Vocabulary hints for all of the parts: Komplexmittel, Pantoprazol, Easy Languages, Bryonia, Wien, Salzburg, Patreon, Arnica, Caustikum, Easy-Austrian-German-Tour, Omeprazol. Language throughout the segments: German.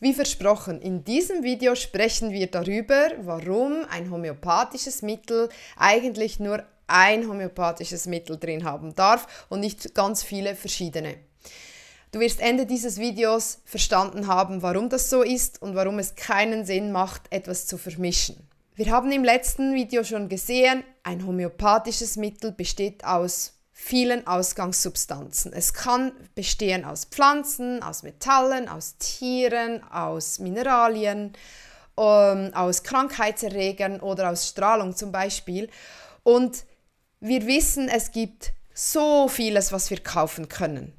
Wie versprochen, in diesem Video sprechen wir darüber, warum ein homöopathisches Mittel eigentlich nur ein homöopathisches Mittel drin haben darf und nicht ganz viele verschiedene. Du wirst Ende dieses Videos verstanden haben, warum das so ist und warum es keinen Sinn macht, etwas zu vermischen. Wir haben im letzten Video schon gesehen, ein homöopathisches Mittel besteht aus vielen Ausgangssubstanzen. Es kann bestehen aus Pflanzen, aus Metallen, aus Tieren, aus Mineralien, aus Krankheitserregern oder aus Strahlung zum Beispiel. Und wir wissen, es gibt so vieles, was wir kaufen können.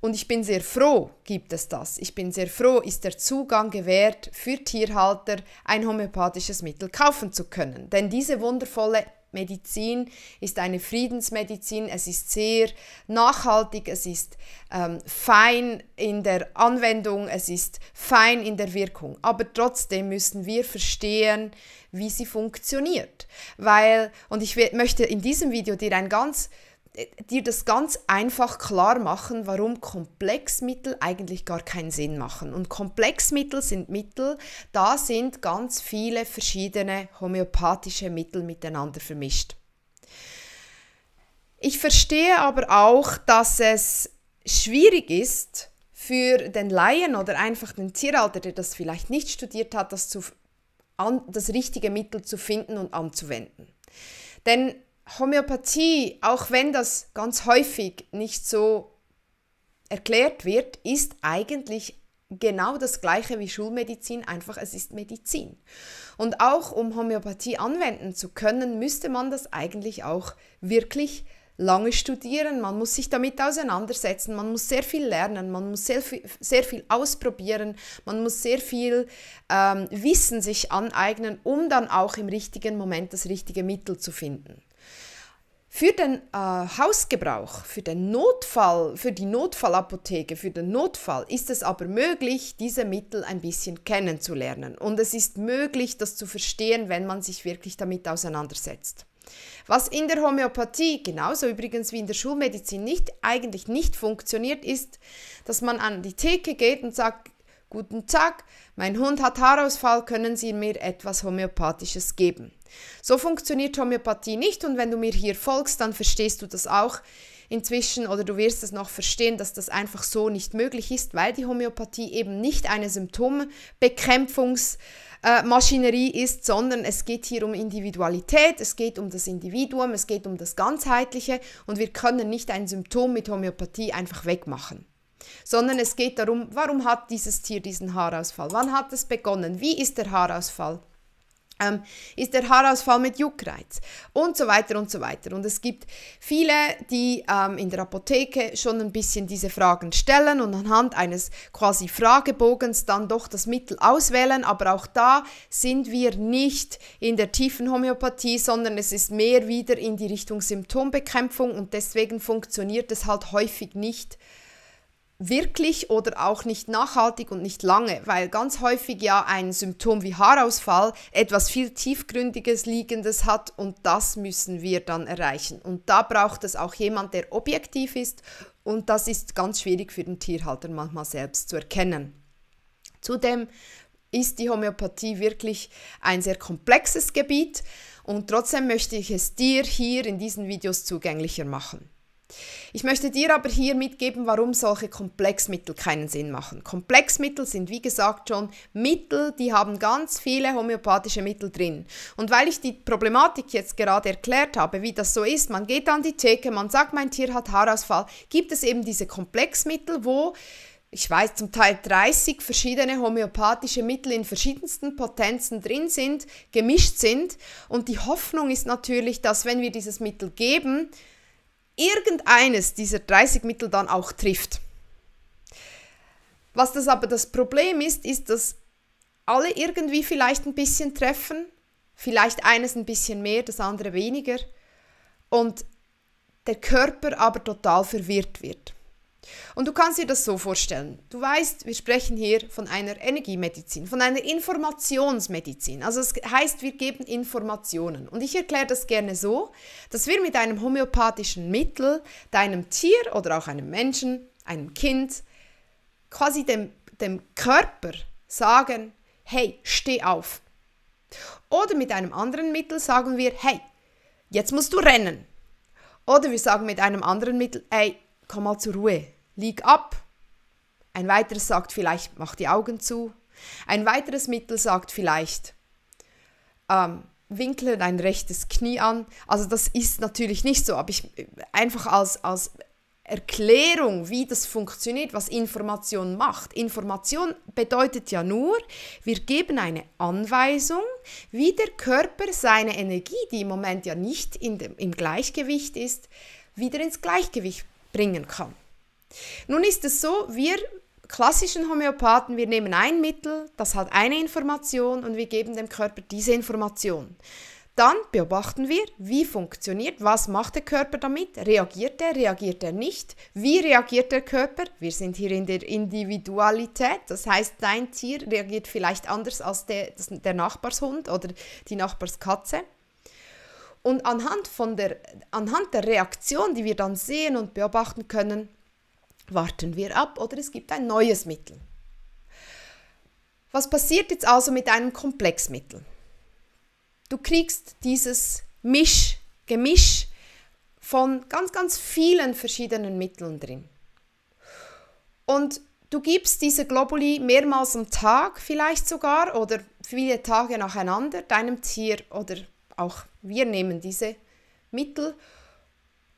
Und ich bin sehr froh, gibt es das. Ich bin sehr froh, ist der Zugang gewährt, für Tierhalter ein homöopathisches Mittel kaufen zu können. Denn diese wundervolle Medizin ist eine Friedensmedizin, es ist sehr nachhaltig, es ist fein in der Anwendung, es ist fein in der Wirkung. Aber trotzdem müssen wir verstehen, wie sie funktioniert. Und ich möchte in diesem Video dir das ganz einfach klar machen, warum Komplexmittel eigentlich gar keinen Sinn machen. Und Komplexmittel sind Mittel, da sind ganz viele verschiedene homöopathische Mittel miteinander vermischt. Ich verstehe aber auch, dass es schwierig ist für den Laien oder einfach den Tierhalter, der das vielleicht nicht studiert hat, das richtige Mittel zu finden und anzuwenden. Denn Homöopathie, auch wenn das ganz häufig nicht so erklärt wird, ist eigentlich genau das Gleiche wie Schulmedizin, einfach es ist Medizin. Und auch um Homöopathie anwenden zu können, müsste man das eigentlich auch wirklich lange studieren, man muss sich damit auseinandersetzen, man muss sehr viel lernen, man muss sehr viel ausprobieren, man muss sehr viel Wissen sich aneignen, um dann auch im richtigen Moment das richtige Mittel zu finden. Für den Hausgebrauch, für den Notfall, für die Notfallapotheke, für den Notfall ist es aber möglich, diese Mittel ein bisschen kennenzulernen. Und es ist möglich, das zu verstehen, wenn man sich wirklich damit auseinandersetzt. Was in der Homöopathie, genauso übrigens wie in der Schulmedizin, eigentlich nicht funktioniert, ist, dass man an die Theke geht und sagt: Guten Tag, mein Hund hat Haarausfall, können Sie mir etwas Homöopathisches geben? So funktioniert Homöopathie nicht, und wenn du mir hier folgst, dann verstehst du das auch inzwischen, oder du wirst es noch verstehen, dass das einfach so nicht möglich ist, weil die Homöopathie eben nicht eine Symptombekämpfungsmaschinerie ist, sondern es geht hier um Individualität, es geht um das Individuum, es geht um das Ganzheitliche, und wir können nicht ein Symptom mit Homöopathie einfach wegmachen. Sondern es geht darum, warum hat dieses Tier diesen Haarausfall? Wann hat es begonnen? Wie ist der Haarausfall? Ist der Haarausfall mit Juckreiz? Und so weiter und so weiter. Und es gibt viele, die in der Apotheke schon ein bisschen diese Fragen stellen und anhand eines quasi Fragebogens dann doch das Mittel auswählen. Aber auch da sind wir nicht in der tiefen Homöopathie, sondern es ist mehr wieder in die Richtung Symptombekämpfung, und deswegen funktioniert es halt häufig nicht wirklich oder auch nicht nachhaltig und nicht lange, weil ganz häufig ja ein Symptom wie Haarausfall etwas viel tiefgründiges Liegendes hat, und das müssen wir dann erreichen. Und da braucht es auch jemand, der objektiv ist, und das ist ganz schwierig für den Tierhalter manchmal selbst zu erkennen. Zudem ist die Homöopathie wirklich ein sehr komplexes Gebiet, und trotzdem möchte ich es dir hier in diesen Videos zugänglicher machen. Ich möchte dir aber hier mitgeben, warum solche Komplexmittel keinen Sinn machen. Komplexmittel sind, wie gesagt, schon Mittel, die haben ganz viele homöopathische Mittel drin. Und weil ich die Problematik jetzt gerade erklärt habe, wie das so ist, man geht an die Theke, man sagt, mein Tier hat Haarausfall, gibt es eben diese Komplexmittel, wo, ich weiß, zum Teil 30 verschiedene homöopathische Mittel in verschiedensten Potenzen drin sind, gemischt sind. Und die Hoffnung ist natürlich, dass wenn wir dieses Mittel geben, irgendeines dieser 30 Mittel dann auch trifft. Was das aber das Problem ist, dass alle irgendwie vielleicht ein bisschen treffen, vielleicht eines ein bisschen mehr, das andere weniger, und der Körper aber total verwirrt wird. Und du kannst dir das so vorstellen. Du weißt, wir sprechen hier von einer Energiemedizin, von einer Informationsmedizin. Also es heißt, wir geben Informationen. Und ich erkläre das gerne so, dass wir mit einem homöopathischen Mittel deinem Tier oder auch einem Menschen, einem Kind, quasi dem dem Körper sagen, hey, steh auf. Oder mit einem anderen Mittel sagen wir, hey, jetzt musst du rennen. Oder wir sagen mit einem anderen Mittel, hey, komm mal zur Ruhe, lieg ab. Ein weiteres sagt vielleicht, mach die Augen zu. Ein weiteres Mittel sagt vielleicht, winkle dein rechtes Knie an. Also das ist natürlich nicht so, aber ich einfach als Erklärung, wie das funktioniert, was Information macht. Information bedeutet ja nur, wir geben eine Anweisung, wie der Körper seine Energie, die im Moment ja nicht im Gleichgewicht ist, wieder ins Gleichgewicht bringen kann. Nun ist es so, wir klassischen Homöopathen, wir nehmen ein Mittel, das hat eine Information und wir geben dem Körper diese Information. Dann beobachten wir, wie funktioniert, was macht der Körper damit, reagiert er nicht, wie reagiert der Körper? Wir sind hier in der Individualität, das heißt, dein Tier reagiert vielleicht anders als der Nachbarshund oder die Nachbarskatze. Und anhand der Reaktion, die wir dann sehen und beobachten können, warten wir ab oder es gibt ein neues Mittel. Was passiert jetzt also mit einem Komplexmittel? Du kriegst dieses Gemisch von ganz, ganz vielen verschiedenen Mitteln drin. Und du gibst diese Globuli mehrmals am Tag vielleicht sogar oder viele Tage nacheinander deinem Tier oder auch wir nehmen diese Mittel.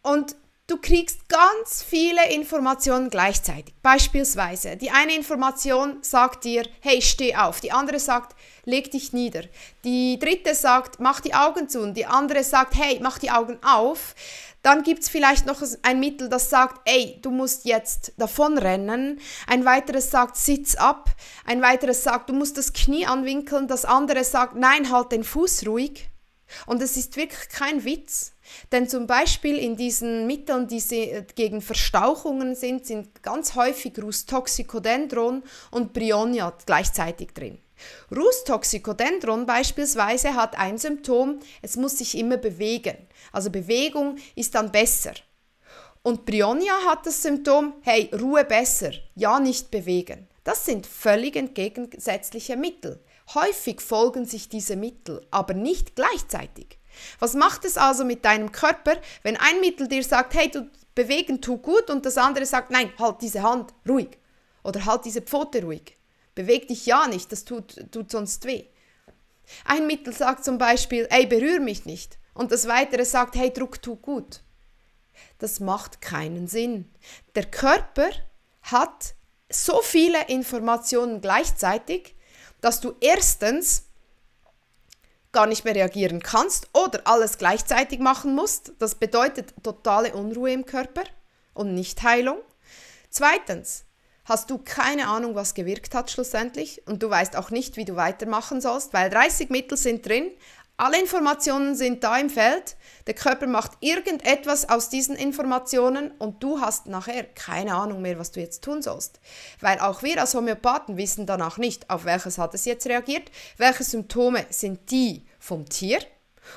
Und du kriegst ganz viele Informationen gleichzeitig. Beispielsweise, die eine Information sagt dir, hey, steh auf. Die andere sagt, leg dich nieder. Die dritte sagt, mach die Augen zu. Und die andere sagt, hey, mach die Augen auf. Dann gibt es vielleicht noch ein Mittel, das sagt, ey, du musst jetzt davonrennen. Ein weiteres sagt, sitz ab. Ein weiteres sagt, du musst das Knie anwinkeln. Das andere sagt, nein, halt den Fuß ruhig. Und es ist wirklich kein Witz, denn zum Beispiel in diesen Mitteln, die gegen Verstauchungen sind ganz häufig Rustoxicodendron und Bryonia gleichzeitig drin. Rustoxicodendron beispielsweise hat ein Symptom, es muss sich immer bewegen, also Bewegung ist dann besser. Und Bryonia hat das Symptom, hey, Ruhe besser, ja nicht bewegen. Das sind völlig entgegensätzliche Mittel. Häufig folgen sich diese Mittel, aber nicht gleichzeitig. Was macht es also mit deinem Körper, wenn ein Mittel dir sagt, hey, du bewegen, tu gut, und das andere sagt, nein, halt diese Hand ruhig oder halt diese Pfote ruhig. Beweg dich ja nicht, das tut sonst weh. Ein Mittel sagt zum Beispiel, hey, berühr mich nicht, und das weitere sagt, hey, Druck, tu gut. Das macht keinen Sinn. Der Körper hat so viele Informationen gleichzeitig, dass du erstens gar nicht mehr reagieren kannst oder alles gleichzeitig machen musst. Das bedeutet totale Unruhe im Körper und Nichtheilung. Zweitens hast du keine Ahnung, was gewirkt hat schlussendlich, und du weißt auch nicht, wie du weitermachen sollst, weil 30 Mittel sind drin, alle Informationen sind da im Feld, der Körper macht irgendetwas aus diesen Informationen und du hast nachher keine Ahnung mehr, was du jetzt tun sollst. Weil auch wir als Homöopathen wissen danach nicht, auf welches hat es jetzt reagiert, welche Symptome sind die vom Tier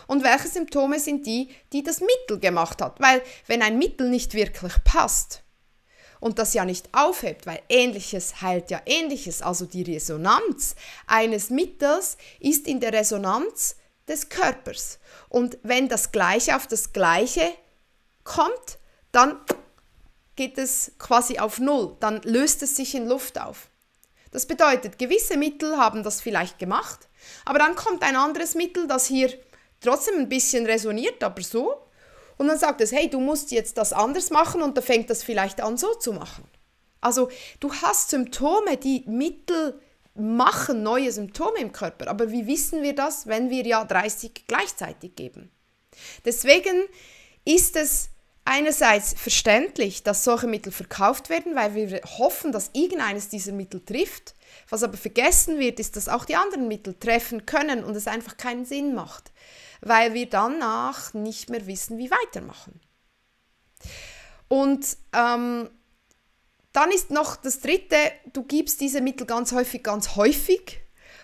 und welche Symptome sind die, die das Mittel gemacht hat. Weil wenn ein Mittel nicht wirklich passt und das ja nicht aufhebt, weil Ähnliches heilt ja Ähnliches, also die Resonanz eines Mittels ist in der Resonanz des Körpers. Und wenn das Gleiche auf das Gleiche kommt, dann geht es quasi auf Null, dann löst es sich in Luft auf. Das bedeutet, gewisse Mittel haben das vielleicht gemacht, aber dann kommt ein anderes Mittel, das hier trotzdem ein bisschen resoniert, aber so, und dann sagt es, hey, du musst jetzt das anders machen, und da fängt das vielleicht an, so zu machen. Also du hast Symptome, die Mittel machen neue Symptome im Körper. Aber wie wissen wir das, wenn wir ja 30 gleichzeitig geben? Deswegen ist es einerseits verständlich, dass solche Mittel verkauft werden, weil wir hoffen, dass irgendeines dieser Mittel trifft. Was aber vergessen wird, ist, dass auch die anderen Mittel treffen können und es einfach keinen Sinn macht, weil wir danach nicht mehr wissen, wie weitermachen. Und dann ist noch das Dritte, du gibst diese Mittel ganz häufig.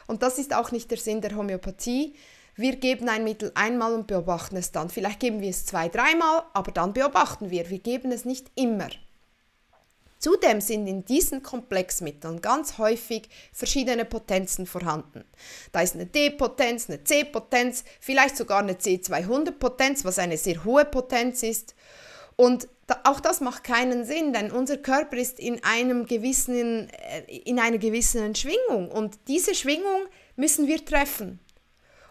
Und das ist auch nicht der Sinn der Homöopathie. Wir geben ein Mittel einmal und beobachten es dann. Vielleicht geben wir es 2-, 3-mal, aber dann beobachten wir. Wir geben es nicht immer. Zudem sind in diesen Komplexmitteln ganz häufig verschiedene Potenzen vorhanden. Da ist eine D-Potenz, eine C-Potenz, vielleicht sogar eine C200-Potenz, was eine sehr hohe Potenz ist. Und auch das macht keinen Sinn, denn unser Körper ist in einer gewissen Schwingung und diese Schwingung müssen wir treffen.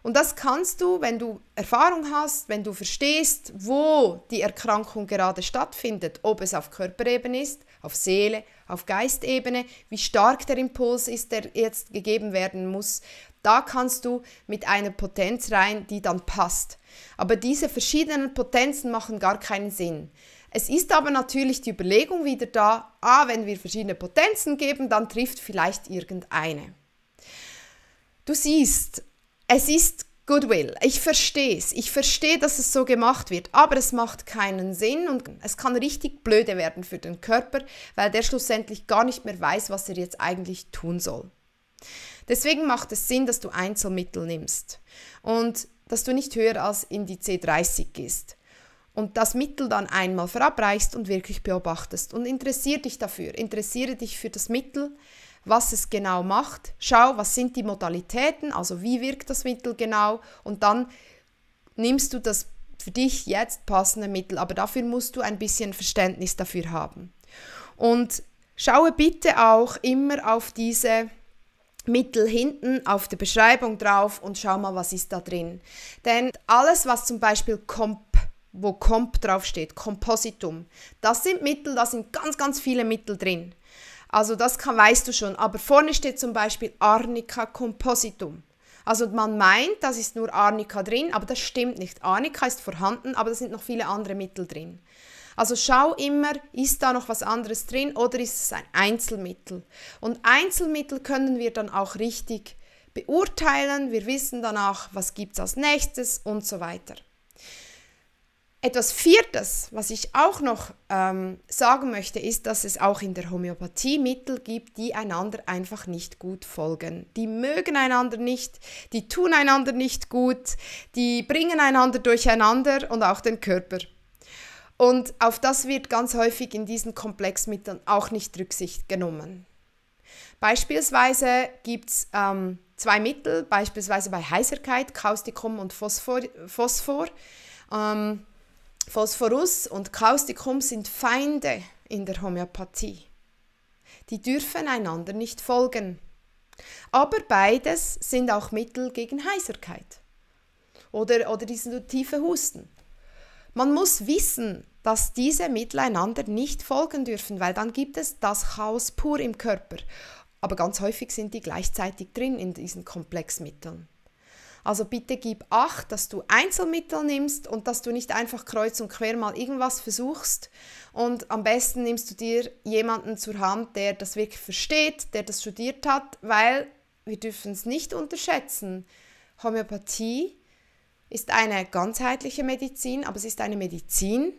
Und das kannst du, wenn du Erfahrung hast, wenn du verstehst, wo die Erkrankung gerade stattfindet, ob es auf Körperebene ist, auf Seele, auf Geistebene, wie stark der Impuls ist, der jetzt gegeben werden muss, da kannst du mit einer Potenz rein, die dann passt. Aber diese verschiedenen Potenzen machen gar keinen Sinn. Es ist aber natürlich die Überlegung wieder da, wenn wir verschiedene Potenzen geben, dann trifft vielleicht irgendeine. Du siehst, es ist Goodwill. Ich verstehe es. Ich verstehe, dass es so gemacht wird, aber es macht keinen Sinn und es kann richtig blöde werden für den Körper, weil der schlussendlich gar nicht mehr weiß, was er jetzt eigentlich tun soll. Deswegen macht es Sinn, dass du Einzelmittel nimmst und dass du nicht höher als in die C30 gehst und das Mittel dann einmal verabreichst und wirklich beobachtest und interessiere dich dafür, interessiere dich für das Mittel, was es genau macht, schau, was sind die Modalitäten, also wie wirkt das Mittel genau und dann nimmst du das für dich jetzt passende Mittel, aber dafür musst du ein bisschen Verständnis dafür haben. Und schaue bitte auch immer auf diese Mittel hinten auf der Beschreibung drauf und schau mal, was ist da drin. Denn alles, was zum Beispiel wo Komp draufsteht, Kompositum, das sind Mittel, da sind ganz, ganz viele Mittel drin. Also das weißt du schon, aber vorne steht zum Beispiel Arnica Compositum. Also man meint, das ist nur Arnica drin, aber das stimmt nicht. Arnica ist vorhanden, aber da sind noch viele andere Mittel drin. Also schau immer, ist da noch was anderes drin oder ist es ein Einzelmittel? Und Einzelmittel können wir dann auch richtig beurteilen. Wir wissen danach, was gibt es als nächstes und so weiter. Etwas Viertes, was ich auch noch sagen möchte, ist, dass es auch in der Homöopathie Mittel gibt, die einander einfach nicht gut folgen. Die mögen einander nicht, die tun einander nicht gut, die bringen einander durcheinander und auch den Körper. Und auf das wird ganz häufig in diesen Komplexmitteln auch nicht Rücksicht genommen. Beispielsweise gibt es zwei Mittel, beispielsweise bei Heiserkeit, Caustikum und Phosphor. Phosphorus und Caustikum sind Feinde in der Homöopathie. Die dürfen einander nicht folgen. Aber beides sind auch Mittel gegen Heiserkeit oder diesen tiefen Husten. Man muss wissen, dass diese Mittel einander nicht folgen dürfen, weil dann gibt es das Chaos pur im Körper. Aber ganz häufig sind die gleichzeitig drin in diesen Komplexmitteln. Also bitte gib Acht, dass du Einzelmittel nimmst und dass du nicht einfach kreuz und quer mal irgendwas versuchst. Und am besten nimmst du dir jemanden zur Hand, der das wirklich versteht, der das studiert hat, weil wir dürfen es nicht unterschätzen. Homöopathie ist eine ganzheitliche Medizin, aber es ist eine Medizin,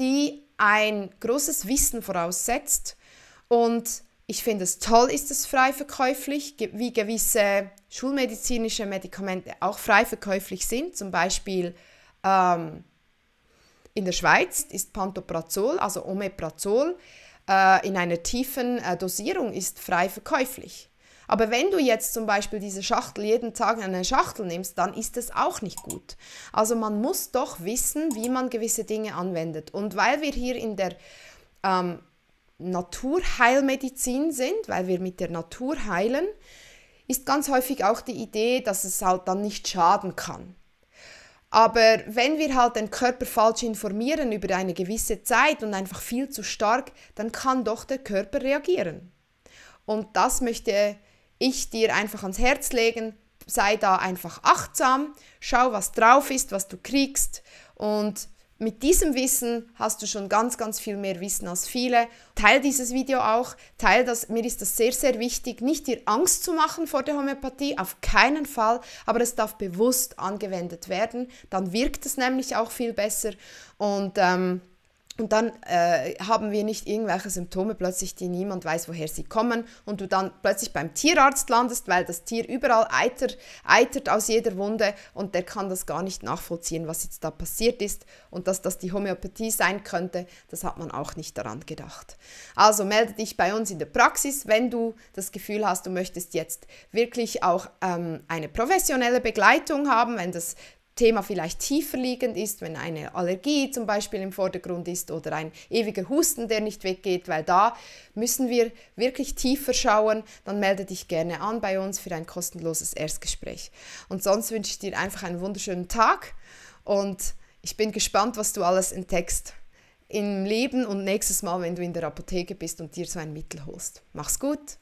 die ein großes Wissen voraussetzt. Und ich finde es toll, ist es frei verkäuflich, wie gewisse schulmedizinische Medikamente auch frei verkäuflich sind. Zum Beispiel in der Schweiz ist Pantoprazol, also Omeprazol, in einer tiefen Dosierung ist frei verkäuflich. Aber wenn du jetzt zum Beispiel diese Schachtel jeden Tag eine Schachtel nimmst, dann ist es auch nicht gut. Also man muss doch wissen, wie man gewisse Dinge anwendet. Und weil wir hier in der Naturheilmedizin sind, weil wir mit der Natur heilen, ist ganz häufig auch die Idee, dass es halt dann nicht schaden kann. Aber wenn wir halt den Körper falsch informieren über eine gewisse Zeit und einfach viel zu stark, dann kann doch der Körper reagieren. Und das möchte ich dir einfach ans Herz legen. Sei da einfach achtsam, schau, was drauf ist, was du kriegst. Und mit diesem Wissen hast du schon ganz, ganz viel mehr Wissen als viele. Teil dieses Video auch, teil das. Mir ist das sehr, sehr wichtig, nicht dir Angst zu machen vor der Homöopathie, auf keinen Fall, aber es darf bewusst angewendet werden. Dann wirkt es nämlich auch viel besser und Und dann haben wir nicht irgendwelche Symptome plötzlich, die niemand weiß, woher sie kommen, und du dann plötzlich beim Tierarzt landest, weil das Tier überall eitert aus jeder Wunde und der kann das gar nicht nachvollziehen, was jetzt da passiert ist, und dass das die Homöopathie sein könnte, das hat man auch nicht daran gedacht. Also melde dich bei uns in der Praxis, wenn du das Gefühl hast, du möchtest jetzt wirklich auch eine professionelle Begleitung haben, wenn das Thema vielleicht tiefer liegend ist, wenn eine Allergie zum Beispiel im Vordergrund ist oder ein ewiger Husten, der nicht weggeht, weil da müssen wir wirklich tiefer schauen, dann melde dich gerne an bei uns für ein kostenloses Erstgespräch. Und sonst wünsche ich dir einfach einen wunderschönen Tag und ich bin gespannt, was du alles entdeckst im Leben und nächstes Mal, wenn du in der Apotheke bist und dir so ein Mittel holst. Mach's gut!